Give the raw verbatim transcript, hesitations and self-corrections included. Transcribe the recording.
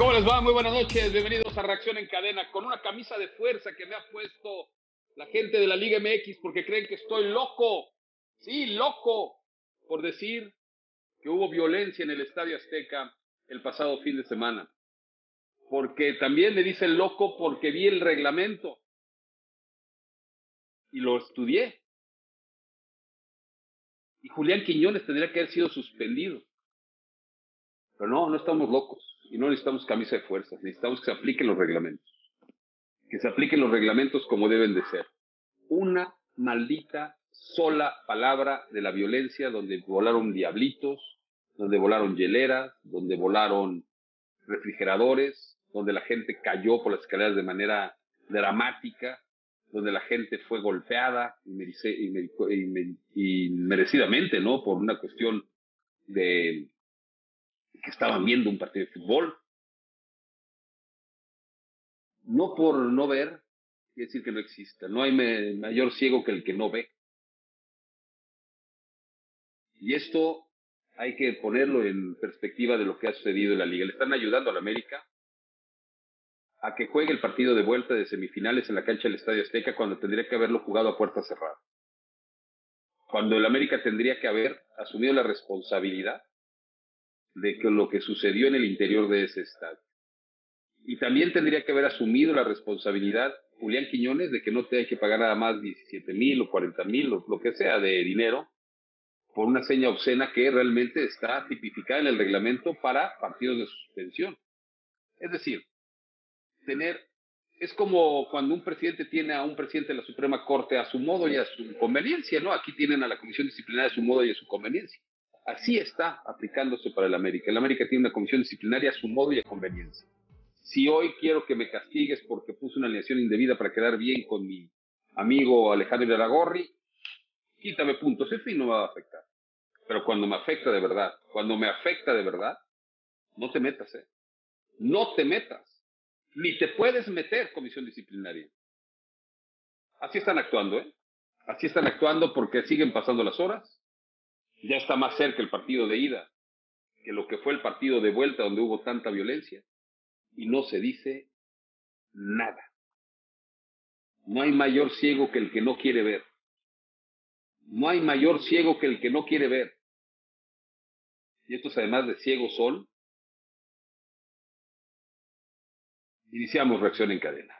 ¿Cómo les va? Muy buenas noches, bienvenidos a Reacción en Cadena, con una camisa de fuerza que me ha puesto la gente de la Liga M X porque creen que estoy loco, sí, loco, por decir que hubo violencia en el Estadio Azteca el pasado fin de semana. Porque también me dicen loco porque vi el reglamento y lo estudié. Y Julián Quiñones tendría que haber sido suspendido. Pero no, no estamos locos. Y no necesitamos camisa de fuerzas, necesitamos que se apliquen los reglamentos. Que se apliquen los reglamentos como deben de ser. Una maldita sola palabra de la violencia, donde volaron diablitos, donde volaron hieleras, donde volaron refrigeradores, donde la gente cayó por las escaleras de manera dramática, donde la gente fue golpeada inmerecidamente, ¿no? Por una cuestión de que estaban viendo un partido de fútbol. No por no ver, quiere decir que no exista. No hay me, mayor ciego que el que no ve. Y esto hay que ponerlo en perspectiva de lo que ha sucedido en la Liga. Le están ayudando a la América a que juegue el partido de vuelta de semifinales en la cancha del Estadio Azteca cuando tendría que haberlo jugado a puerta cerrada. Cuando el América tendría que haber asumido la responsabilidad de que lo que sucedió en el interior de ese estadio. Y también tendría que haber asumido la responsabilidad Julián Quiñones de que no te hay que pagar nada más diecisiete mil o cuarenta mil o lo que sea de dinero por una seña obscena que realmente está tipificada en el reglamento para partidos de suspensión. Es decir, tener es como cuando un presidente tiene a un presidente de la Suprema Corte a su modo y a su conveniencia, ¿no? Aquí tienen a la Comisión Disciplinaria a su modo y a su conveniencia. Así está aplicándose para el América. El América tiene una comisión disciplinaria a su modo y a conveniencia. Si hoy quiero que me castigues porque puse una alineación indebida para quedar bien con mi amigo Alejandro de Aragorri, quítame puntos, en fin, no me va a afectar. Pero cuando me afecta de verdad, cuando me afecta de verdad, no te metas, ¿eh? No te metas. Ni te puedes meter, comisión disciplinaria. Así están actuando, ¿eh? Así están actuando porque siguen pasando las horas. Ya está más cerca el partido de ida que lo que fue el partido de vuelta donde hubo tanta violencia y no se dice nada. No hay mayor ciego que el que no quiere ver. No hay mayor ciego que el que no quiere ver. Y estos además de ciegos son. Iniciamos Reacción en Cadena.